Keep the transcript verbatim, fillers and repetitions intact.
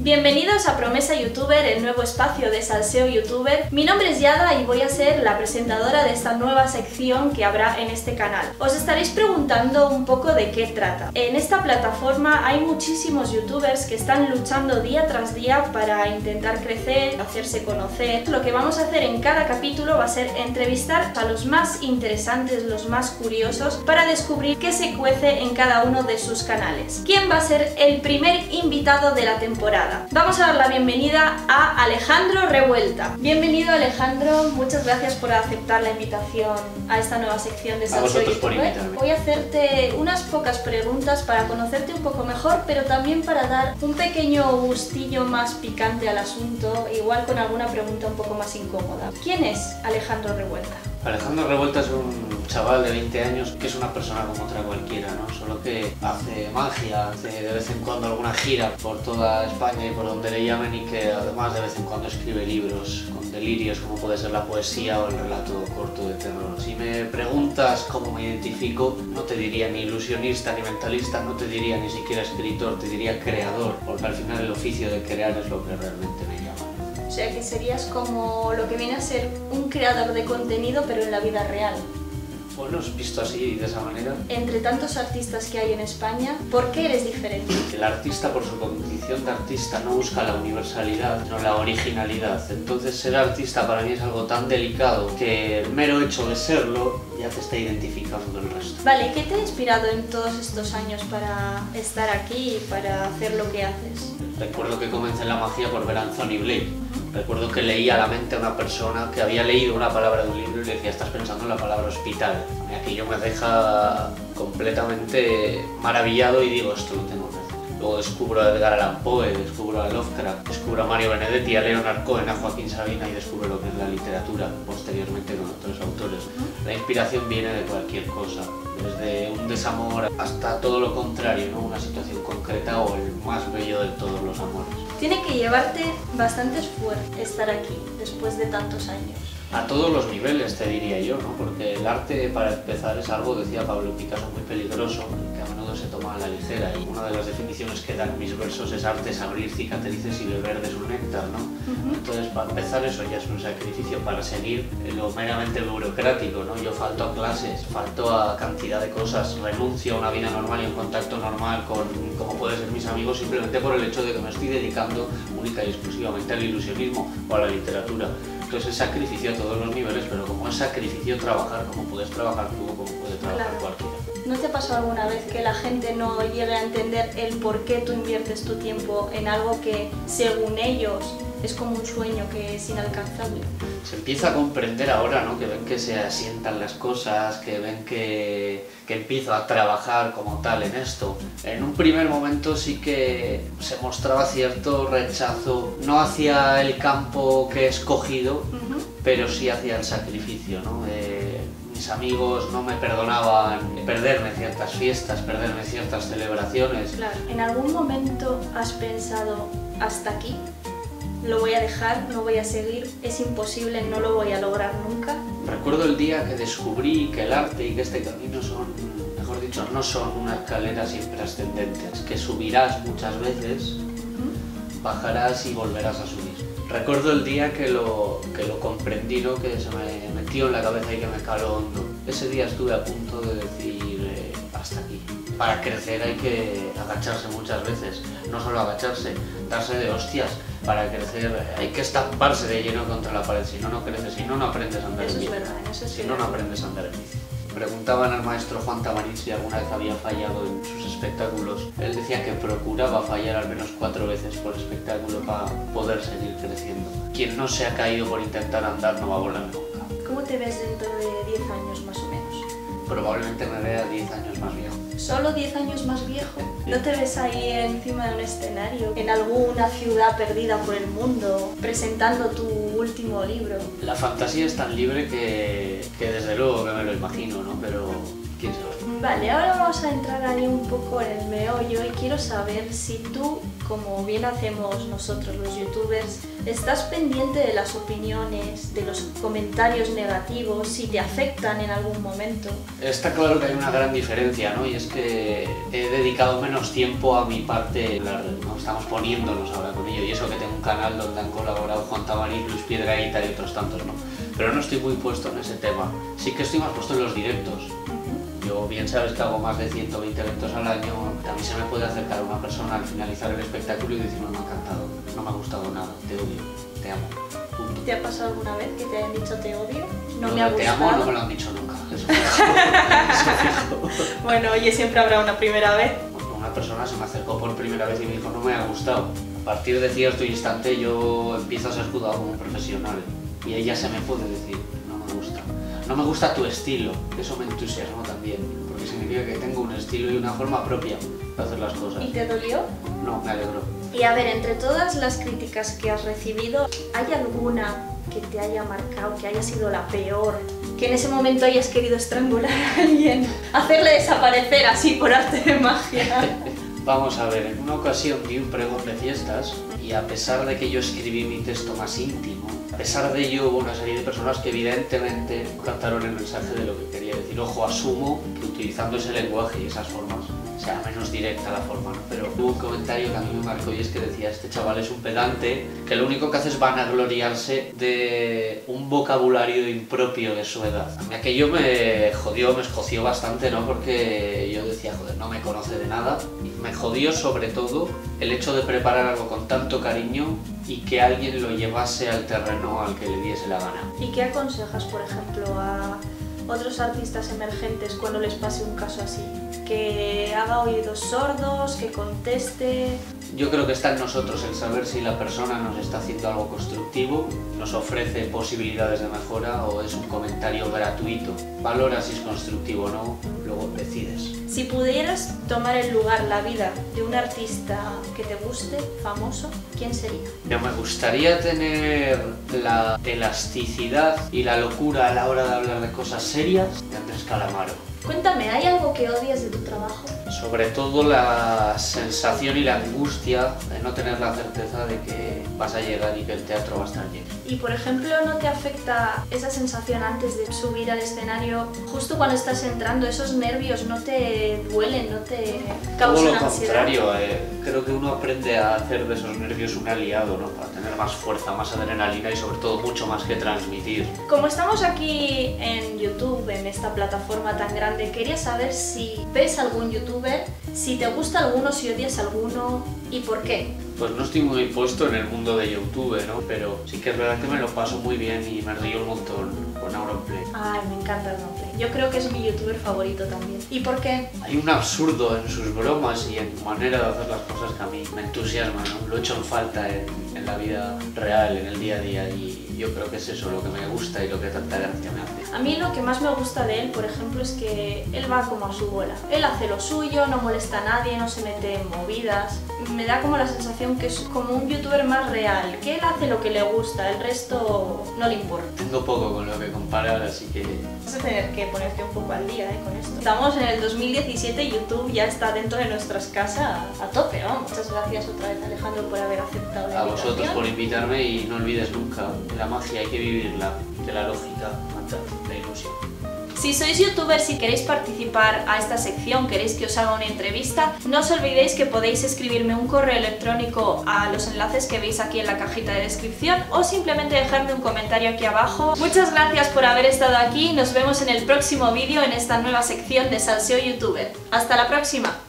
Bienvenidos a Promesa Youtuber, el nuevo espacio de Salseo Youtuber. Mi nombre es Yada y voy a ser la presentadora de esta nueva sección que habrá en este canal. Os estaréis preguntando un poco de qué trata. En esta plataforma hay muchísimos youtubers que están luchando día tras día para intentar crecer, hacerse conocer. Lo que vamos a hacer en cada capítulo va a ser entrevistar a los más interesantes, los más curiosos, para descubrir qué se cuece en cada uno de sus canales. ¿Quién va a ser el primer invitado de la temporada? Vamos a dar la bienvenida a Alejandro Revuelta. Bienvenido, Alejandro, muchas gracias por aceptar la invitación a esta nueva sección de Salseo Youtuber. Voy a hacerte unas pocas preguntas para conocerte un poco mejor, pero también para dar un pequeño gustillo más picante al asunto, igual con alguna pregunta un poco más incómoda. ¿Quién es Alejandro Revuelta? Alejandro Revuelta es un chaval de veinte años que es una persona como otra cualquiera, ¿no? Solo que hace magia, hace de vez en cuando alguna gira por toda España y por donde le llamen, y que además de vez en cuando escribe libros con delirios como puede ser la poesía o el relato corto de terror. Si me preguntas cómo me identifico, no te diría ni ilusionista ni mentalista, no te diría ni siquiera escritor, te diría creador, porque al final el oficio de crear es lo que realmente me llama. O sea, que serías como lo que viene a ser un creador de contenido, pero en la vida real. Bueno, es visto así, de esa manera. Entre tantos artistas que hay en España, ¿por qué eres diferente? El artista, por su condición de artista, no busca la universalidad, sino la originalidad. Entonces, ser artista para mí es algo tan delicado que el mero hecho de serlo ya te está identificando con el resto. Vale, ¿qué te ha inspirado en todos estos años para estar aquí y para hacer lo que haces? Recuerdo que comencé en la magia por ver a Anthony Blake. Recuerdo que leía a la mente a una persona que había leído una palabra de un libro y le decía, estás pensando en la palabra hospital. Y aquello me deja completamente maravillado y digo, esto lo tengo que hacer. Luego descubro a Edgar Allan Poe, descubro a Lovecraft, descubro a Mario Benedetti, a Leonardo Cohen, a Joaquín Sabina, y descubro lo que es la literatura posteriormente con otros autores. La inspiración viene de cualquier cosa, desde un desamor hasta todo lo contrario, ¿no? Una situación concreta o el más bello de todos los amores. Tiene que llevarte bastante esfuerzo estar aquí después de tantos años. A todos los niveles, te diría yo, ¿no? Porque el arte, para empezar, es algo, decía Pablo Picasso, muy peligroso, que a menudo se toma a la ligera, y una de las definiciones que dan mis versos es arte es abrir cicatrices y beber de su néctar, ¿no? Uh-huh. Entonces, para empezar, eso ya es un sacrificio. Para seguir, lo meramente burocrático, ¿no? Yo falto a clases, falto a cantidad de cosas, renuncio a una vida normal y un contacto normal con, como pueden ser mis amigos, simplemente por el hecho de que me estoy dedicando única y exclusivamente al ilusionismo o a la literatura. Entonces es sacrificio a todos los niveles, pero como es sacrificio trabajar, como puedes trabajar tú, como puede trabajar claro. Cualquiera. ¿No te ha pasado alguna vez que la gente no llegue a entender el por qué tú inviertes tu tiempo en algo que, según ellos, es como un sueño que es inalcanzable? Se empieza a comprender ahora, ¿no? Que ven que se asientan las cosas, que ven que, que empiezo a trabajar como tal en esto. En un primer momento sí que se mostraba cierto rechazo, no hacia el campo que he escogido, uh-huh. pero sí hacia el sacrificio, ¿no? Eh, mis amigos no me perdonaban perderme ciertas fiestas, perderme ciertas celebraciones. Claro. ¿En algún momento has pensado hasta aquí? Lo voy a dejar, no voy a seguir, es imposible, no lo voy a lograr nunca. Recuerdo el día que descubrí que el arte y que este camino son, mejor dicho, no son una escalera siempre ascendente, es que subirás muchas veces, uh-huh. bajarás y volverás a subir. Recuerdo el día que lo, que lo comprendí, ¿no? Que se me metió en la cabeza y que me caló hondo. Ese día estuve a punto de decir, eh, hasta aquí. Para crecer hay que agacharse muchas veces, no solo agacharse, darse de hostias. Para crecer hay que estamparse de lleno contra la pared, si no, no creces, si no, no aprendes a andar en bici. Eso es verdad, eso es verdad. Si no, no aprendes a andar en bici. Preguntaban al maestro Juan Tabarín si alguna vez había fallado en sus espectáculos. Él decía que procuraba fallar al menos cuatro veces por espectáculo para poder seguir creciendo. Quien no se ha caído por intentar andar no va a volar nunca. ¿Cómo te ves dentro de diez años más o menos? Probablemente me vea diez años más viejo. ¿Solo diez años más viejo? ¿No te ves ahí encima de un escenario, en alguna ciudad perdida por el mundo, presentando tu último libro? La fantasía es tan libre que, que desde luego que me lo imagino, ¿no? Pero quién se lo Vale, ahora vamos a entrar ahí un poco en el meollo y quiero saber si tú, como bien hacemos nosotros los youtubers, estás pendiente de las opiniones, de los comentarios negativos, si te afectan en algún momento. Está claro que hay una gran diferencia, ¿no? Y es que he dedicado menos tiempo a mi parte, ¿no? Estamos poniéndonos ahora con ello, y eso que tengo un canal donde han colaborado Juan Tabarín, Luis Piedra y tal y otros tantos, ¿no? Pero no estoy muy puesto en ese tema, sí que estoy más puesto en los directos. Yo bien sabes que hago más de ciento veinte eventos al año, también se me puede acercar a una persona al finalizar el espectáculo y decir no me ha encantado, no me ha gustado nada, te odio, te amo. Punto. ¿Te ha pasado alguna vez que te hayan dicho te odio? No, no me ha gustado. Te amo no me lo han dicho nunca, eso fijo. Bueno, oye, siempre habrá una primera vez. Una persona se me acercó por primera vez y me dijo no me ha gustado. A partir de cierto instante yo empiezo a ser juzgado como profesional y ella se me puede decir no me gusta. No me gusta tu estilo, eso me entusiasmó también, porque significa que tengo un estilo y una forma propia de hacer las cosas. ¿Y te dolió? No, me alegró. Y a ver, entre todas las críticas que has recibido, ¿hay alguna que te haya marcado, que haya sido la peor? Que en ese momento hayas querido estrangular a alguien, hacerle desaparecer así por arte de magia. Vamos a ver, en una ocasión di un pregón de fiestas y a pesar de que yo escribí mi texto más íntimo, a pesar de ello hubo una serie de personas que evidentemente captaron el mensaje de lo que quería decir. Ojo, asumo que utilizando ese lenguaje y esas formas, o sea, menos directa la forma, ¿no? Pero hubo un comentario que a mí me marcó y es que decía este chaval es un pedante, que lo único que hace es vanagloriarse de un vocabulario impropio de su edad. A mí aquello me jodió, me escoció bastante, ¿no? Porque yo decía, joder, no me conoce de nada. Me jodió sobre todo el hecho de preparar algo con tanto cariño y que alguien lo llevase al terreno al que le diese la gana. ¿Y qué aconsejas, por ejemplo, a otros artistas emergentes cuando les pase un caso así? Que haga oídos sordos, que conteste. Yo creo que está en nosotros el saber si la persona nos está haciendo algo constructivo, nos ofrece posibilidades de mejora o es un comentario gratuito. Valora si es constructivo o no, luego decides. Si pudieras tomar el lugar, la vida de un artista que te guste, famoso, ¿quién sería? Yo me gustaría tener la elasticidad y la locura a la hora de hablar de cosas serias de Andrés Calamaro. Cuéntame, ¿hay algo que odias de tu trabajo? Sobre todo la sensación y la angustia de no tener la certeza de que vas a llegar y que el teatro va a estar lleno. Y por ejemplo, ¿no te afecta esa sensación antes de subir al escenario? Justo cuando estás entrando, esos nervios no te duelen, no te causan ansiedad. Todo lo contrario, eh, creo que uno aprende a hacer de esos nervios un aliado, ¿no? Para tener más fuerza, más adrenalina y sobre todo mucho más que transmitir. Como estamos aquí en YouTube, en esta plataforma tan grande, quería saber si ves algún youtuber, si te gusta alguno, si odias alguno y por qué. Pues no estoy muy puesto en el mundo de YouTube, ¿no? Pero sí que es verdad que me lo paso muy bien y me río un montón con AuronPlay. Ay, me encanta AuronPlay. Yo creo que es mi youtuber favorito también. ¿Y por qué? Hay un absurdo en sus bromas y en su manera de hacer las cosas que a mí me entusiasma, ¿no? Lo he hecho en falta en, en la vida real, en el día a día, y yo creo que es eso lo que me gusta y lo que tanta gracia me hace. A mí lo que más me gusta de él, por ejemplo, es que él va como a su bola. Él hace lo suyo, no molesta a nadie, no se mete en movidas. Me da como la sensación que es como un youtuber más real, que él hace lo que le gusta, el resto no le importa. Tengo poco con lo que comparar, así que... Vas a tener que ponerte un poco al día, ¿eh? Con esto. Estamos en el dos mil diecisiete y YouTube ya está dentro de nuestras casas a tope, ¿no? Muchas gracias otra vez, Alejandro, por haber aceptado la invitación. A vosotros por invitarme y no olvides nunca que la magia hay que vivirla, que la lógica mata la ilusión. Si sois youtubers y queréis participar a esta sección, queréis que os haga una entrevista, no os olvidéis que podéis escribirme un correo electrónico a los enlaces que veis aquí en la cajita de descripción o simplemente dejarme un comentario aquí abajo. Muchas gracias por haber estado aquí, nos vemos en el próximo vídeo en esta nueva sección de Salseo Youtuber. ¡Hasta la próxima!